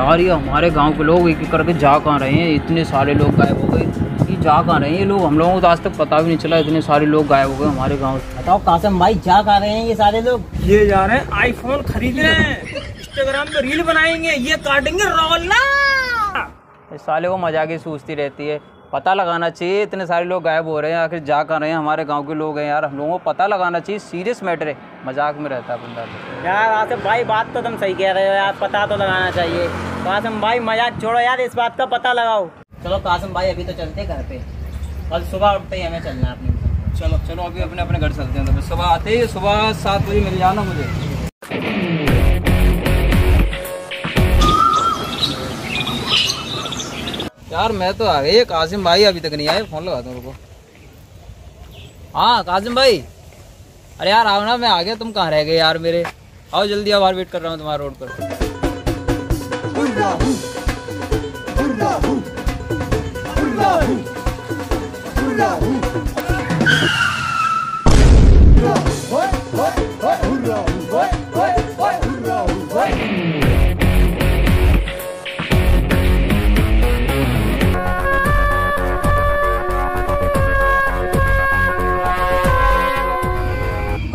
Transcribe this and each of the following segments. यार ये हमारे गांव के लोग एक एक करके जा कहाँ रहे हैं, इतने सारे लोग गायब हो गए, ये जा कहाँ रहे हैं ये लोग, हम लोगों को तो आज तक पता भी नहीं चला इतने सारे लोग गायब हो गए हमारे गाँव से। बताओ कासिम भाई जा कहाँ रहे हैं ये सारे लोग? ये जा रहे हैं आईफोन खरीदने, इंस्टाग्राम पे रील बनाएंगे, ये काटेंगे रोला। इस साले को मजाक ही सूझती रहती है, पता लगाना चाहिए इतने सारे लोग गायब हो रहे हैं, आखिर जा कहाँ रहे हैं, हमारे गांव के लोग हैं यार, हम लोगों को पता लगाना चाहिए, सीरियस मैटर है, मजाक में रहता है बंदा यार। आसिफ भाई बात तो तुम सही कह रहे हो यार, पता तो लगाना चाहिए। कासिम भाई मजाक छोड़ो यार, इस बात का पता लगाओ। चलो कासिम भाई अभी तो चलते घर पे, कल सुबह उठते ही हमें चलना है अपने। चलो चलो अभी अपने अपने घर चलते हैं, तो सुबह आते ही सुबह 7 बजे मिल जाना मुझे। यार मैं तो आ गई, कासिम भाई अभी तक नहीं आए, फोन लगाता हूँ रुको। हाँ कासिम भाई, अरे यार आओ ना, मैं आ गया, तुम कहाँ रह गए यार मेरे, आओ जल्दी आओ, बाहर वेट कर रहा हूँ तुम्हारे रोड पर।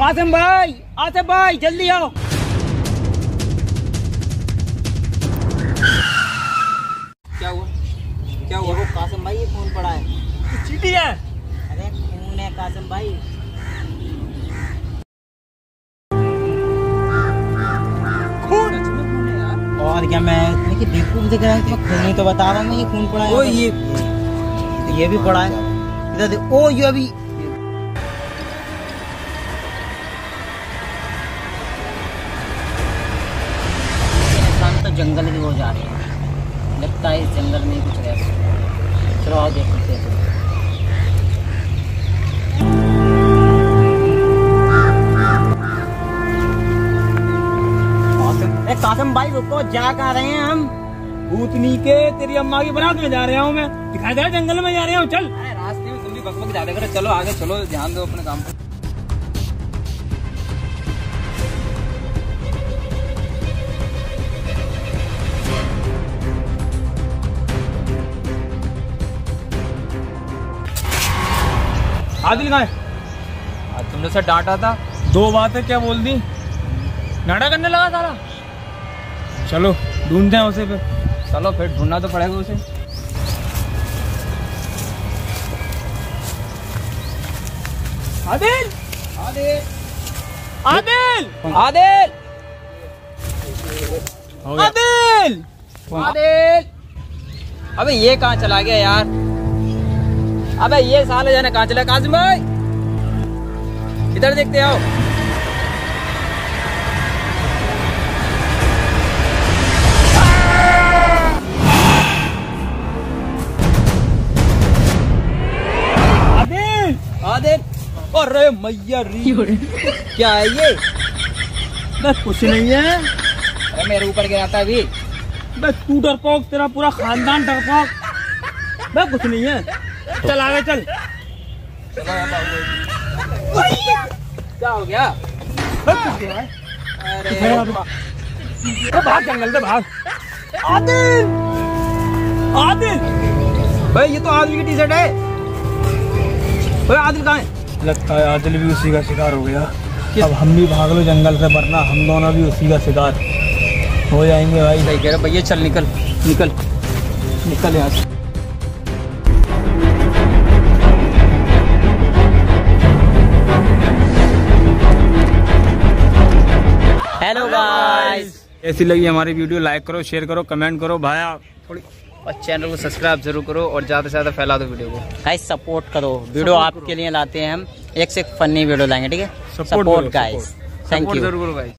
आसिम भाई, आसिम भाई जल्दी आओ। क्या हुआ क्या हुआ? कासिम भाई ये फोन पड़ा है, चीटी है। अरे फोन है कासिम भाई। और क्या मैं इतने बेवकूफ दिख रहा है, खून ही तो बता रहा हूँ ये खून पड़ा है। ओ ये भी पड़ा है इधर देखो, ओ ये अभी जंगल की ओर जा रहे हैं, लगता है इस जंगल में कुछ रह सकता है। चलो आओ देख सकते हैं। कासिम भाई रुको, जा कहाँ रहे हैं हम? भूतनी के तेरी अम्मा की बारात में जा रहा हूँ मैं, दिखाई दे जंगल में जा रहा हूँ। चल अरे रास्ते में तुम भी बकबक जा रहे हो, चलो आगे चलो, ध्यान दो अपने काम पर। आदिल कहाँ है? आज तुमने सर डांटा था, 2 बातें क्या बोल दी, नाटक करने लगा सारा। चलो ढूंढते हैं उसे, फिर चलो फिर ढूंढना तो पड़ेगा उसे। आदिल आदिल आदिल आदिल आदिल आदिल, अबे ये कहाँ चला गया यार, अबे ये साले जाने कहाँ चला। कासिम भाई इधर देखते आओ। आदिल आदिल, अरे मैया री क्या है ये? बस कुछ नहीं है, अरे मेरे ऊपर गिरा था अभी। बस तू डरपोक, तेरा पूरा खानदान डरपोक। बस कुछ नहीं है, चल आगे चल। क्या हो गया? अरे तो भाग जंगल से भाग। आदिल आदिल भाई ये तो आदिल की टी शर्ट है। भाई आदिल कहाँ है? लगता है आदिल भी उसी का शिकार हो गया। अब हम भी भाग लो जंगल से, वरना हम दोनों भी उसी का शिकार हो जाएंगे। भाई सही कह रहे भैया, चल निकल निकल निकल यहाँ से। हेलो गाइस, ऐसी लगी हमारी वीडियो, लाइक करो, शेयर करो, कमेंट करो भाई थोड़ी, और चैनल को सब्सक्राइब जरूर करो, और ज़्यादा से ज़्यादा फैला दो वीडियो को भाई, सपोर्ट करो। वीडियो आपके लिए लाते हैं हम, एक से एक फनी वीडियो लाएंगे, ठीक है? Support guys, thank you.